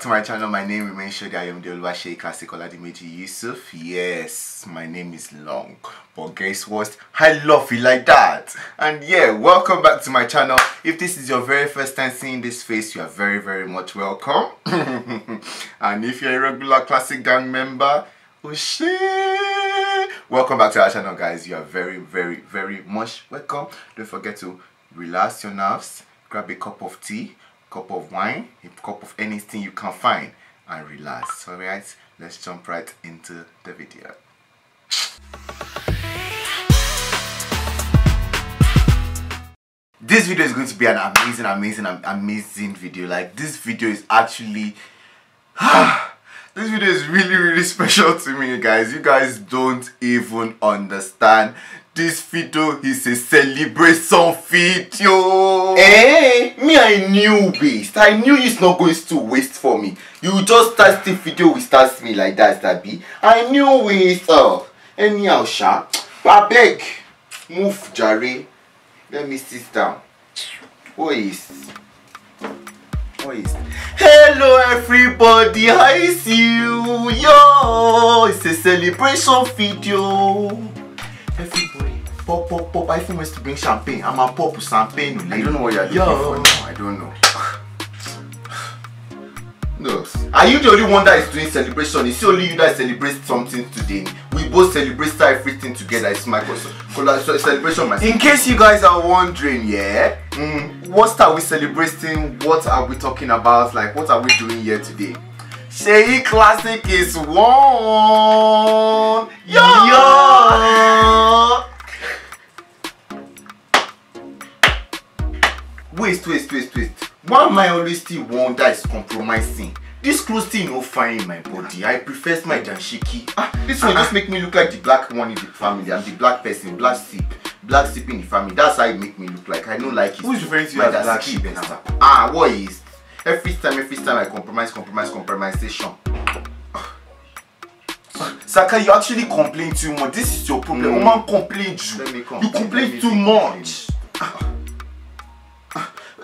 To my channel, my name remains Shodi. I am the Oluwaseyi Oladimeji Yusuf. Yes, my name is long, but guess what? I love it like that. And yeah, welcome back to my channel. If this is your very first time seeing this face, you are very much welcome. And if you're a regular classic gang member, welcome back to our channel, guys. You are very much welcome. Don't forget to relax your nerves, grab a cup of tea, cup of wine, a cup of anything you can find, and relax. Alright, let's jump right into the video. This video is going to be an amazing video. Like, this video is actually this video is really special to me, guys. You guys don't even understand. This video is a celebration video. Hey, me, I knew best. I knew it's not going to waste for me. You just start the video, we start me like that, Zabi. I knew it. Anyhow, sha. I beg, move, Jare. Let me sit down. What is? Hello, everybody. How is you? Yo, it's a celebration video. Everybody, pop. I think we used to bring champagne. I'm a pop with champagne. I don't know what you're looking for now. I don't know. No. Are you the only one that is doing celebration? It's only you that celebrates something today. We both celebrate everything together. It's my celebration, myself. In case you guys are wondering, yeah, what are we celebrating? What are we talking about? Like, what are we doing here today? Sheyi Classic is one. Yo! Wait. Why am I always still one that is compromising? This clothes thing no fine in my body. I prefer my danshiki. This one just make me look like the black one in the family. I'm the black person, black sheep in the family. That's how it make me look like. I don't like it. Who's referring to you as black sheep? What is? Every time I compromisation. Saka, you actually complain too much. This is your problem. Woman complains you. You complain too much.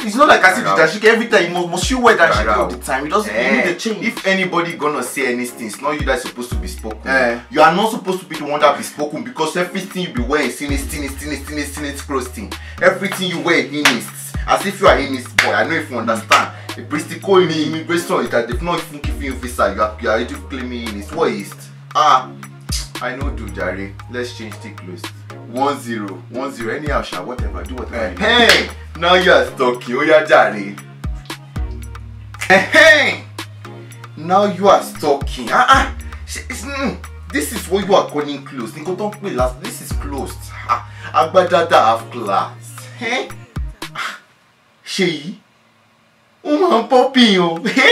It's not like I see the dashiki every time. Must you wear dashiki all the time? It doesn't need a change. If anybody gonna say anything, it's not you that's supposed to be spoken. You are not supposed to be the one that be spoken, because everything you be wearing is sinister close thing. Everything you wear is as if you are in this boy. I know if you understand. The pristico in immigration is that they've not even given you visa, you are already claiming in it. What is it? I know, do Jare. Let's change the clothes. 1-0, 1-0. Anyhow, shall whatever, do whatever. Hey! Now you are stuck. You are Jare. Hey! Now you are stalking. This is what you are calling clothes. Nico, don't play last. This is closed. Agbada that have class. Hey! Sheyi. Woman popping, yo. Hey!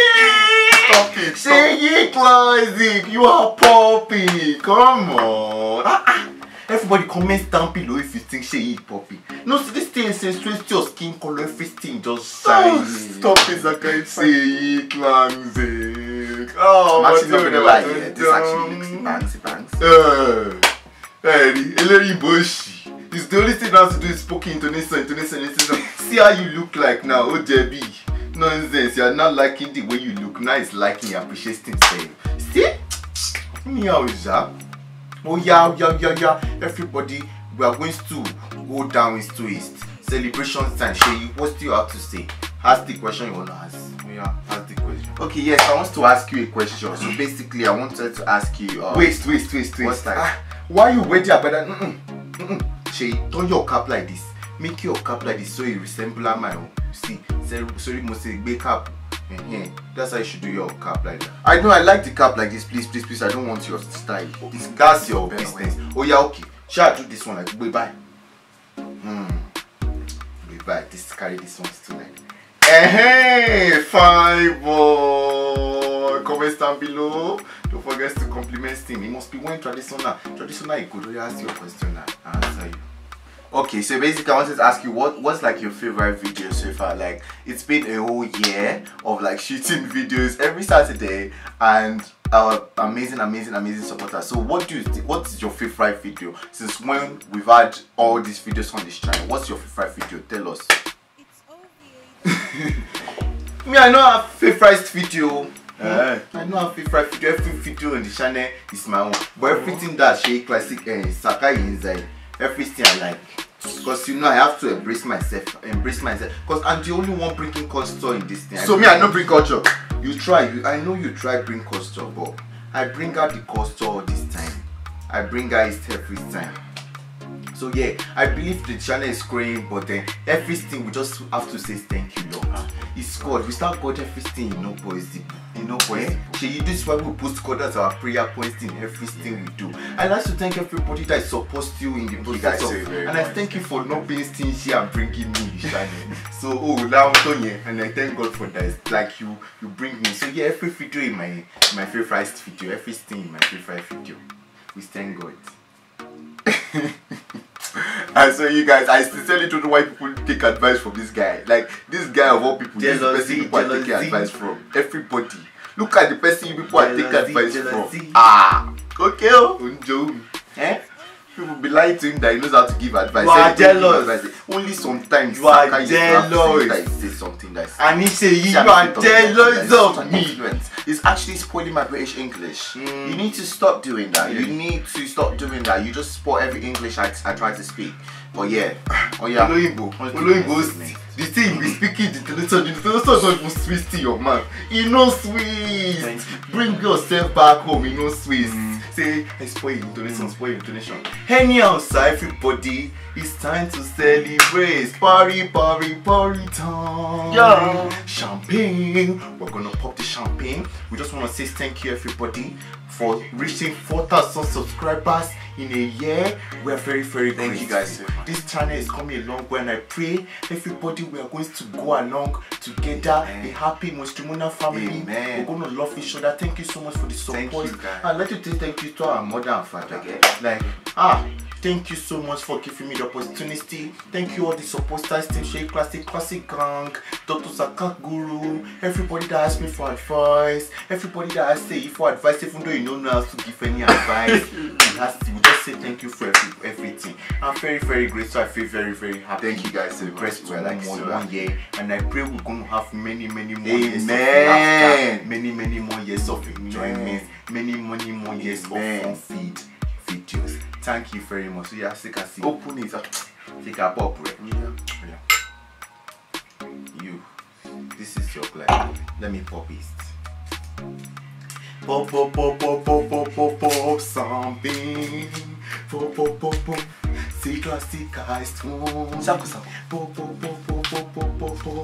Sheyi Classic, you are popping. Come on. Everybody comments down below if you think Sheyi popping. No, so this thing says straight to your skin color, everything just shiny. Stop it, Saka. Sheyi Classic. I'm actually not gonna lie here. This actually looks bangs. Eleri Boshi. It's the only thing now to do is spoken intonation. See how you look like now, OJB. Nonsense, you are not liking the way you look. Now it's liking, you appreciate things. See? Meow is that? Oh, yeah. Everybody, we are going to go down into it. Celebration time. Sheyi, what do you have to say? Ask the question you want to ask. Oh, yeah, ask the question. Okay, yes, I want to ask you a question. So basically, I wanted to ask you. Wait. What's that? Why you waiting about that? Sheyi, turn your cap like this. Make your cap like this so it resembles my own. See? Sorry, must say big cap. That's how you should do your cap like that. I know I like the cap like this. Please. I don't want your style. Discuss your business. Oh yeah, okay. Shall I do this one like bye? Bye. This carry this one still like. Hey, fine boy. Comment down below. Don't forget to compliment him. He must be one traditional. Traditional is good. You ask your question now. I answer you. Okay, so basically I wanted to ask you what's like your favorite video so far. Like, it's been a whole year of like shooting videos every Saturday and our amazing supporters. So what's your favorite video? Since when we've had all these videos on this channel, what's your favorite video? Tell us. It's obvious. Me, I know our favorite video I know how every video on the channel is my own. But everything that Sheyi Classic and Saka inside, everything I like. Because you know I have to embrace myself. Because I'm the only one bringing culture in this thing. So me, I don't bring culture. You try, I know you try bring culture, but I bring out the culture this time. I bring out it every time. So yeah, I believe the channel is growing, but then everything we just have to say thank you, Lord. It's God. We start God everything, you know, boys. You know, boys. This is why we post God as our prayer points in everything we do. I'd like to thank everybody that supports you in the process. And I thank you for not being stingy and bringing me the channel. So now Tony, and I thank God for that. It's like you bring me. So yeah, every video in my favorite video, everything in my favorite video. We thank God. And so you guys, I sincerely don't know why people take advice from this guy. Like this guy of all people, this person people are taking advice from. Everybody. Look at the person people are taking advice from. Ah, okay. People be lying to him that he knows how to give advice. You are jealous. Only sometimes you are jealous. I say something that and he say you are jealous of me. It's actually spoiling my British English. You need to stop doing that. You need to stop doing that. You just spoil every English I try to speak. But yeah, the thing we speaking the little will Swiss to your mouth. You know Swiss. Bring yourself back home. You know Swiss. Say, I spoil intonation. Anyhow, everybody, it's time to celebrate. Party time. Yeah. Champagne. We're gonna pop the champagne. We just wanna say thank you, everybody, for reaching 4,000 subscribers in a year. We're very thank you guys. This channel is coming along when I pray everybody we are going to go along together. Amen. A happy matrimonial family. Amen. We're going to love each other. Thank you so much for the support. I'd like to say thank you to our mother and father. Okay. Like thank you so much for giving me the opportunity. Thank you all the supporters, Team Sheyi Classic Gang, Dr Saka Guru, everybody that asked me for advice, everybody that asked me for advice, even though you don't know how to give any advice. We just say thank you for everything. I'm very grateful. I feel very happy. Thank you guys so much. We're like one year, and I pray we're going to have many more years of laughter, many more years of enjoyment, many more years of feed. Videos. Thank you very much. So yeah, see. Open it up. Take a pop, right? Yeah. You. This is your glass. Let me pop it. Pop something. Pop. See classic ice one. Saku. Pop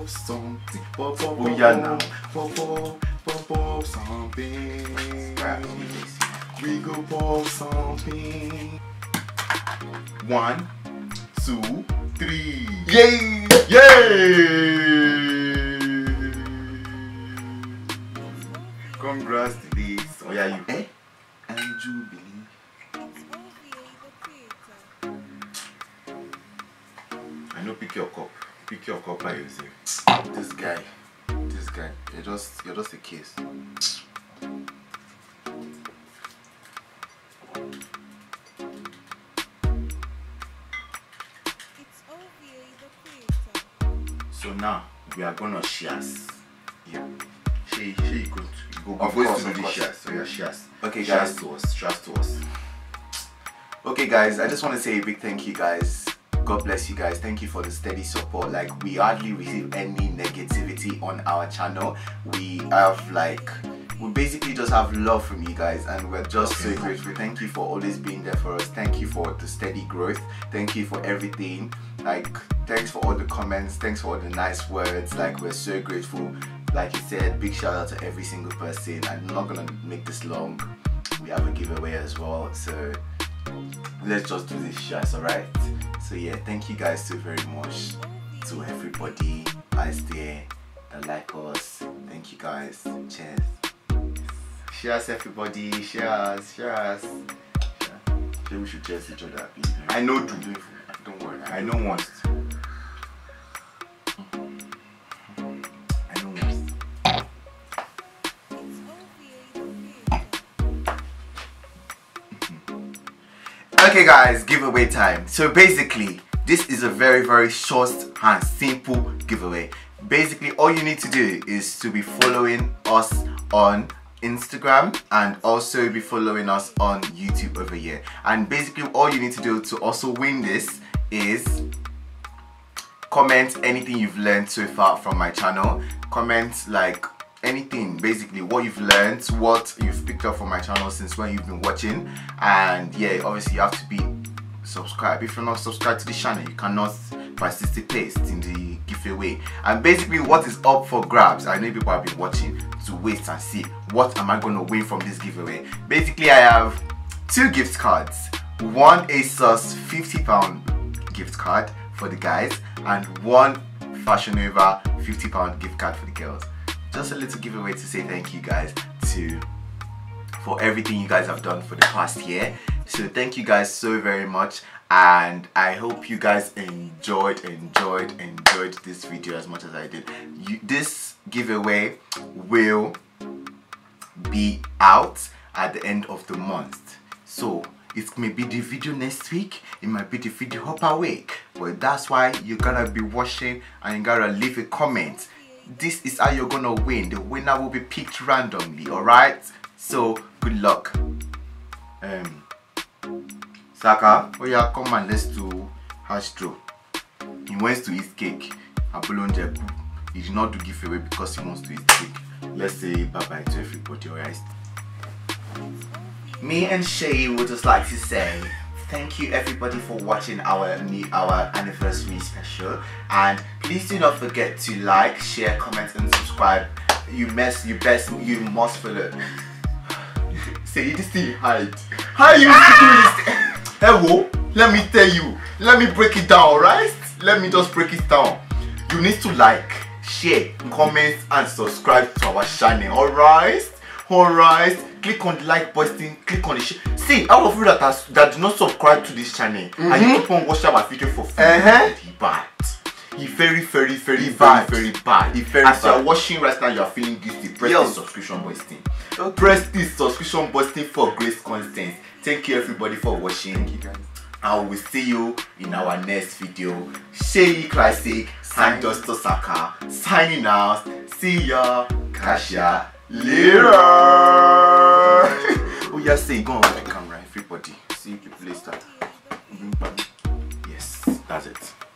something. Pop. Oh yeah now. Pop something. We go pop something. 1, 2, 3. Yay! Yay! Congrats to this. Oh yeah, you. Eh? And you believe. I know. Pick your cup. Pick your cup by yourself. This guy. You're just a case. So now we are gonna shares. Yeah. She could go. Of course, to the shares. So yeah, shares. Okay, guys. Shares to us. Okay, guys. I just want to say a big thank you, guys. God bless you guys. Thank you for the steady support. Like we hardly receive any negativity on our channel. We basically just have love from you guys, and we're just so grateful. Thank you for always being there for us. Thank you for the steady growth. Thank you for everything. Like, thanks for all the comments. Thanks for all the nice words. Like, we're so grateful. Like you said, big shout out to every single person. I'm not gonna make this long. We have a giveaway as well, so let's just do this shares, alright? So yeah, thank you guys so very much. To everybody guys there that like us. Thank you guys. Cheers. Cheers everybody, cheers. Maybe we should cheers each other. I know to do it. Don't worry. I know once. I know once. Okay guys, giveaway time. So basically, this is a very short and simple giveaway. Basically, all you need to do is to be following us on Instagram, and also be following us on YouTube over here. And basically all you need to do to also win this is comment anything you've learned so far from my channel. Comment like anything, basically what you've learned, what you've picked up from my channel since when you've been watching. And yeah, obviously you have to be subscribed. If you're not subscribed to the channel, you cannot participate in the giveaway. And basically what is up for grabs, I know people have been watching to wait and see what am I going to win from this giveaway. Basically I have two gift cards, one ASOS £50 gift card for the guys and one Fashion Nova £50 gift card for the girls. Just a little giveaway to say thank you guys for everything you guys have done for the past year. So thank you guys so very much, and I hope you guys enjoyed this video as much as I did. This giveaway will be out at the end of the month, so it may be the video next week, it might be the video up away, but that's why you gotta be watching and you gotta leave a comment. This is how you're gonna win. The winner will be picked randomly, alright? So good luck. Saka, oh yeah, come and let's do hash throw. He wants to eat cake. He did not do giveaway because he wants to eat cake. Let's say bye bye to everybody, alright? Me and Shay would just like to say thank you everybody for watching our anniversary special, and please do not forget to like, share, comment and subscribe. You must follow. Say this thing hide. How you used to do this? Hello, let me tell you. Let me break it down, alright? Let me just break it down. You need to like, share, comment and subscribe to our channel, alright? Alright, click on the like button, click on the share. See, all of you that do not subscribe to this channel, and you keep on watching our video for free, it's bad. It's very, very bad. As you are watching right now, you are feeling guilty. Press this subscription button. Okay. Press this subscription button for great content. Thank you everybody for watching. Thank you guys. And we'll see you in our next video. Sheyi Classic and Dr Saka signing out. See ya. Kasha. Later. Oh yeah, say go on the camera, everybody. See if you place that. Yes, that's it.